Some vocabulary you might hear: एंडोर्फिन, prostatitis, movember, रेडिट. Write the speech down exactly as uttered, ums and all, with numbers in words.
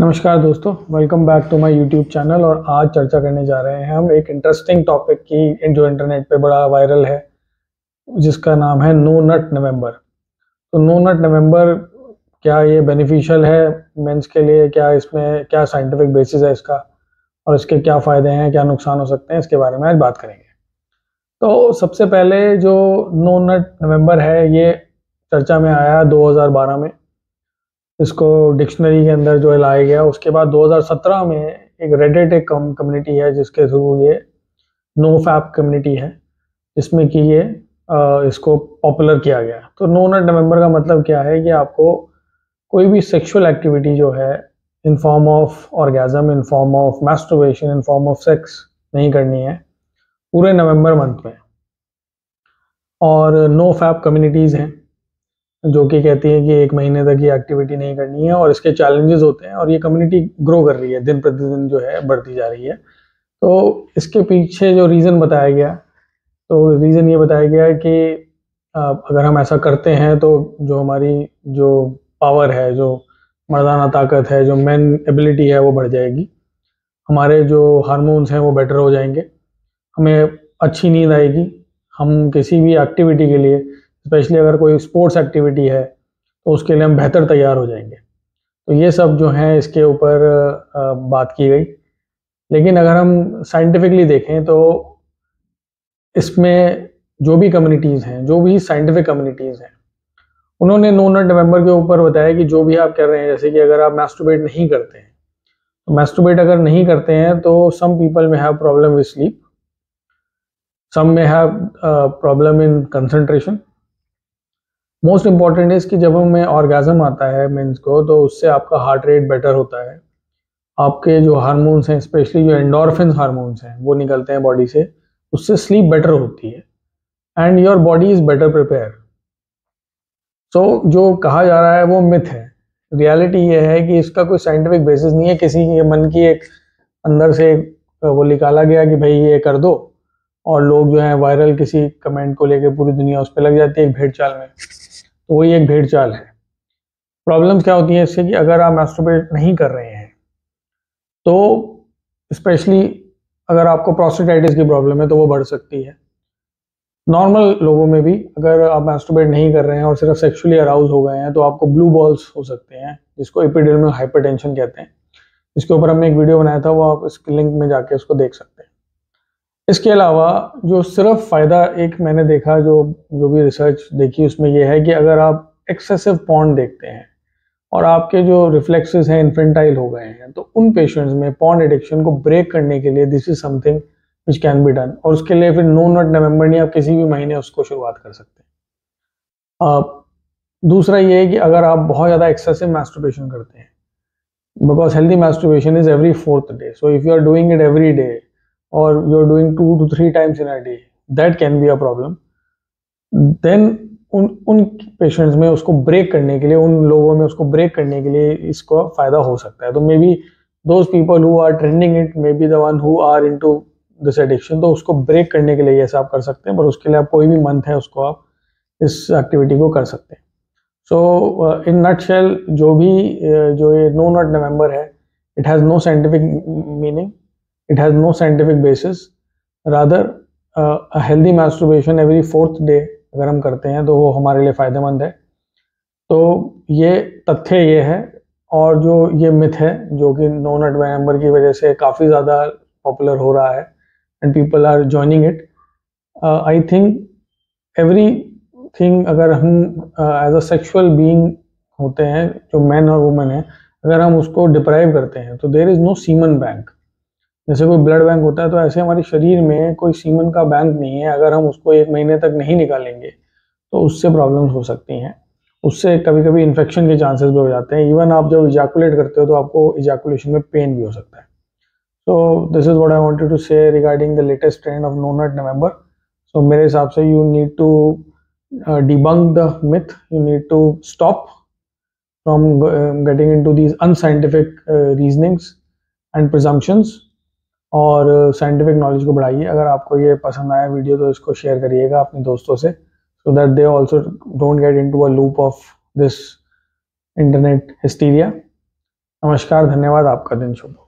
नमस्कार दोस्तों, welcome back to my YouTube channel. और आज चर्चा करने जा रहे हैं हम एक इंटरेस्टिंग टॉपिक की जो इंटरनेट पे बड़ा वायरल है, जिसका नाम है नो नट नवंबर। तो नो नट नवंबर क्या ये बेनिफिशियल है मेंस के लिए, क्या इसमें क्या साइंटिफिक बेसिस है इसका, और इसके क्या फ़ायदे हैं, क्या नुकसान हो सकते हैं, इसके बारे में आज बात करेंगे। तो सबसे पहले जो नो नट नवंबर है ये चर्चा में आया दो हज़ार बारह में, इसको डिक्शनरी के अंदर जो है लाया गया। उसके बाद दो हज़ार सत्रह में एक रेडिट एक कम्युनिटी है जिसके थ्रू ये नो फैप कम्युनिटी है, जिसमें कि ये इसको पॉपुलर किया गया। तो नो नट नवंबर का मतलब क्या है कि आपको कोई भी सेक्सुअल एक्टिविटी जो है in form of orgasm, in form of masturbation, in form of sex नहीं करनी है पूरे नवंबर मंथ में। और नो फैप कम्युनिटीज़ हैं जो कि कहती है कि एक महीने तक ये एक्टिविटी नहीं करनी है, और इसके चैलेंजेस होते हैं। और ये कम्युनिटी ग्रो कर रही है, दिन प्रतिदिन जो है बढ़ती जा रही है। तो इसके पीछे जो रीज़न बताया गया, तो रीज़न ये बताया गया है कि अगर हम ऐसा करते हैं तो जो हमारी जो पावर है, जो मर्दाना ताकत है, जो मेन एबिलिटी है वो बढ़ जाएगी, हमारे जो हार्मोन्स हैं वो बेटर हो जाएंगे, हमें अच्छी नींद आएगी, हम किसी भी एक्टिविटी के लिए, स्पेशली अगर कोई स्पोर्ट्स एक्टिविटी है तो उसके लिए हम बेहतर तैयार हो जाएंगे। तो ये सब जो है इसके ऊपर बात की गई। लेकिन अगर हम साइंटिफिकली देखें तो इसमें जो भी कम्युनिटीज़ हैं, जो भी साइंटिफिक कम्युनिटीज़ हैं, उन्होंने नो नट नवंबर के ऊपर बताया कि जो भी आप कर रहे हैं, जैसे कि अगर आप मैस्टरबेट नहीं करते हैं, तो मैस्टरबेट अगर नहीं करते हैं तो some people may have problem with sleep, some may have problem in concentration. Most important is कि जब हमें ऑर्गेजम आता है मेंस को, तो उससे आपका हार्ट रेट बेटर होता है, आपके जो हार्मोन्स हैं, स्पेशली जो एंडोर्फिन हार्मोन्स हैं, वो निकलते हैं बॉडी से, उससे स्लीप बेटर होती है and your body is better prepare. So जो कहा जा रहा है वो मिथ है, रियलिटी ये है कि इसका कोई साइंटिफिक बेसिस नहीं है। किसी के मन की एक अंदर से वो निकाला गया कि भाई ये कर दो, और लोग जो है वायरल किसी कमेंट को लेकर पूरी दुनिया उस पर लग जाती है एक भेड़ चाल में। तो वही एक भेड़ चाल है। प्रॉब्लम्स क्या होती हैं इससे कि अगर आप मैस्टरबेट नहीं कर रहे हैं तो स्पेशली अगर आपको प्रोस्टेटाइटिस की प्रॉब्लम है तो वो बढ़ सकती है। नॉर्मल लोगों में भी अगर आप मैस्टरबेट नहीं कर रहे हैं और सिर्फ सेक्सुअली अराउज हो गए हैं तो आपको ब्लू बॉल्स हो सकते हैं, जिसको एपिडर्मल हाइपरटेंशन कहते हैं। इसके ऊपर हमने एक वीडियो बनाया था, वो आप इस लिंक में जाके उसको देख सकते हैं। इसके अलावा जो सिर्फ फ़ायदा एक मैंने देखा, जो जो भी रिसर्च देखी उसमें यह है कि अगर आप एक्सेसिव पॉर्न देखते हैं और आपके जो रिफ्लेक्सेस हैं इन्फेंटाइल हो गए हैं, तो उन पेशेंट्स में पॉर्न एडिक्शन को ब्रेक करने के लिए this is something which can be done. और उसके लिए फिर नो नट नवंबर नहीं, आप किसी भी महीने उसको शुरुआत कर सकते हैं। दूसरा ये है कि अगर आप बहुत ज़्यादा एक्सेसिव मैस्टरबेशन करते हैं, because healthy masturbation is every fourth day, so if you are doing it every day or you are doing two to three times in a day, that can be a problem. Then उन उन patients में उसको break करने के लिए, उन लोगों में उसको ब्रेक करने के लिए इसका फ़ायदा हो सकता है। तो maybe those people who are trending it, maybe the one who are into this addiction, तो उसको ब्रेक करने के लिए ऐसा आप कर सकते हैं। पर उसके लिए आप कोई भी मंथ है उसको आप इस एक्टिविटी को कर सकते हैं। सो इन नटशेल जो भी जो ये नो नट नवंबर है, it has no scientific meaning, it has no scientific basis, rather uh, a healthy masturbation every fourth day अगर हम करते हैं तो वो हमारे लिए फ़ायदेमंद है। तो ये तथ्य ये है, और जो ये मिथ है जो कि नो नट नवंबर की वजह से काफ़ी ज़्यादा पॉपुलर हो रहा है and people are joining it. I think everything अगर हम एज अ सेक्शुअल बीइंग होते हैं, जो मैन और वुमेन है, अगर हम उसको डिप्राइव करते हैं तो there is no semen bank. जैसे कोई ब्लड बैंक होता है तो ऐसे हमारे शरीर में कोई सीमन का बैंक नहीं है। अगर हम उसको एक महीने तक नहीं निकालेंगे तो उससे प्रॉब्लम्स हो सकती हैं, उससे कभी कभी इन्फेक्शन के चांसेस भी हो जाते हैं। इवन आप जब इजैकुलेट करते हो तो आपको इजैकुलेशन में पेन भी हो सकता है। So this is what I wanted to say regarding the latest trend of no nut November. सो मेरे हिसाब से you need to debunk the myth, you need to stop from getting into these unscientific reasonings and presumptions, और scientific knowledge को बढ़ाइए। अगर आपको ये पसंद आया वीडियो तो इसको शेयर करिएगा अपने दोस्तों से, so that they also don't get into a loop of this internet hysteria. नमस्कार, धन्यवाद, आपका दिन शुभ हो।